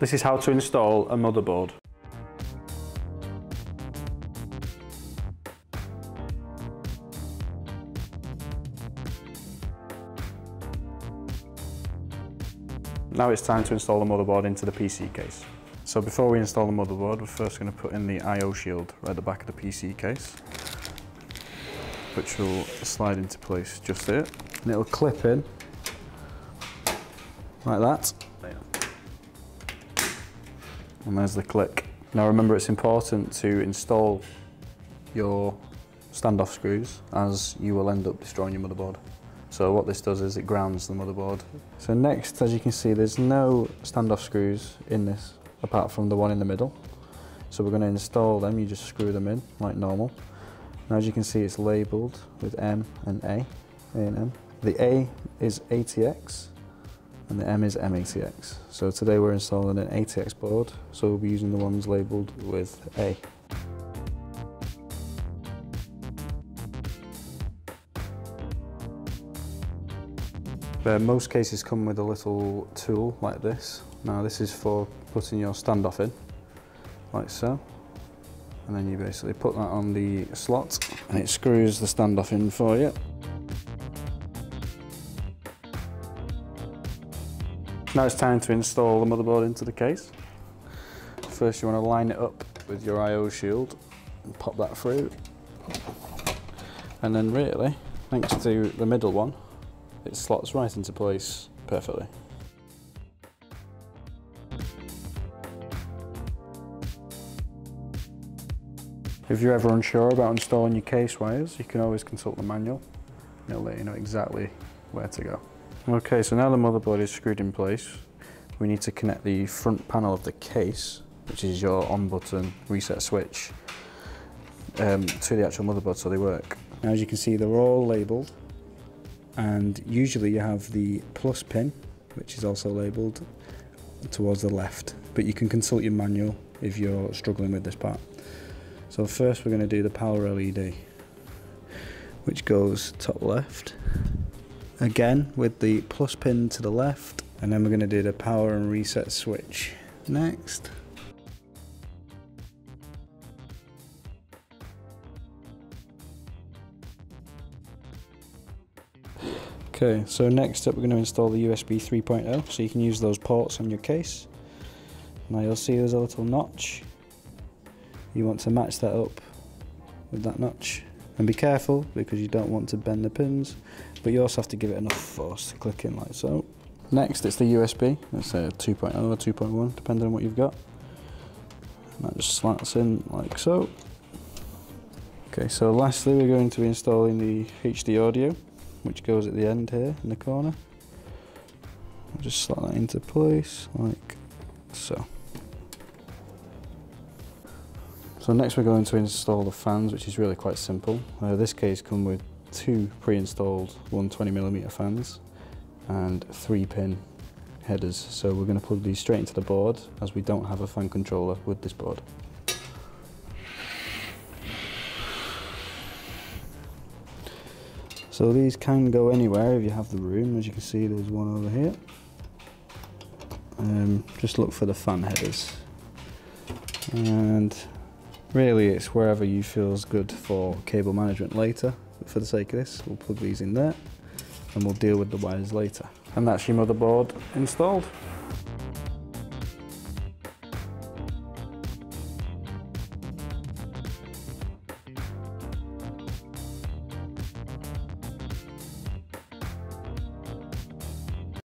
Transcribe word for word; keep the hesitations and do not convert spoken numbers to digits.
This is how to install a motherboard. Now it's time to install the motherboard into the P C case. So before we install the motherboard, we're first going to put in the I O shield right at the back of the P C case, which will slide into place just there. And it'll clip in like that. And there's the click. Now remember, it's important to install your standoff screws, as you will end up destroying your motherboard. So what this does is it grounds the motherboard. So next, as you can see, there's no standoff screws in this, apart from the one in the middle. So we're going to install them. You just screw them in like normal. Now, as you can see, it's labelled with M and A, A and M. The A is A T X and the M is M A T X. So today we're installing an A T X board, so we'll be using the ones labelled with A. Uh, most cases come with a little tool like this. Now this is for putting your standoff in, like so. And then you basically put that on the slot and it screws the standoff in for you. Now it's time to install the motherboard into the case. First you want to line it up with your I O shield and pop that through. And then really, thanks to the middle one, it slots right into place perfectly. If you're ever unsure about installing your case wires, you can always consult the manual. It'll let you know exactly where to go. Okay, so now the motherboard is screwed in place, we need to connect the front panel of the case, which is your on button reset switch, um, to the actual motherboard so they work. Now as you can see, they're all labelled. And usually you have the plus pin, which is also labelled, towards the left, but you can consult your manual if you're struggling with this part. So first we're going to do the power L E D, which goes top left, again with the plus pin to the left, and then we're going to do the power and reset switch next. Okay, so next up we're going to install the U S B three point oh, so you can use those ports on your case. Now you'll see there's a little notch. You want to match that up with that notch. And be careful, because you don't want to bend the pins, but you also have to give it enough force to click in like so. Next it's the U S B, that's a two point oh or two point one, depending on what you've got. And that just slats in like so. Okay, so lastly we're going to be installing the H D audio, which goes at the end here in the corner. I'll just slot that into place like so. So next we're going to install the fans, which is really quite simple. Uh, this case comes with two pre-installed one hundred twenty millimeter fans and three pin headers. So we're going to plug these straight into the board, as we don't have a fan controller with this board. So these can go anywhere if you have the room. As you can see, there's one over here. Um, just look for the fan headers. And really it's wherever you feel is good for cable management later. But for the sake of this, we'll plug these in there and we'll deal with the wires later. And that's your motherboard installed.